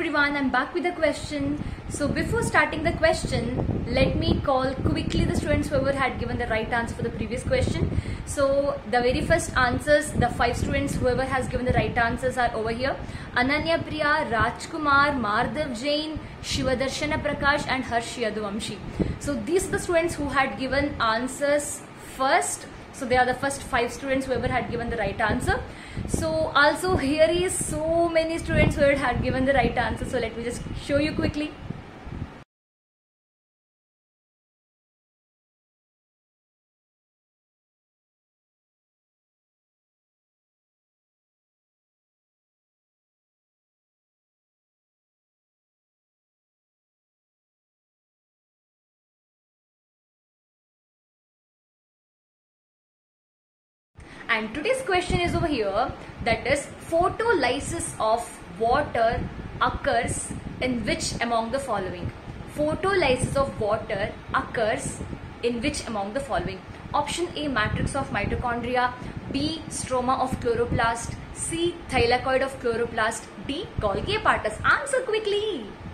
everyone, I'm back with the question. So before starting the question, let me call quickly the students whoever had given the right answer for the previous question. So the very first answers, the 5 students whoever has given the right answers are over here. Ananya Priya, Raj Kumar, Mardav Jain, Shiva Darshan Prakash and Harshi Yadavamshi. So these are the students who had given answers first. So they are the first 5 students whoever had given the right answer. So also here is so many students who had given the right answer. So let me just show you quickly. And today's question is over here, that is, photolysis of water occurs in which among the following? Photolysis of water occurs in which among the following? Option A, matrix of mitochondria, B, stroma of chloroplast, C, thylakoid of chloroplast, D, Golgi apparatus. Answer quickly.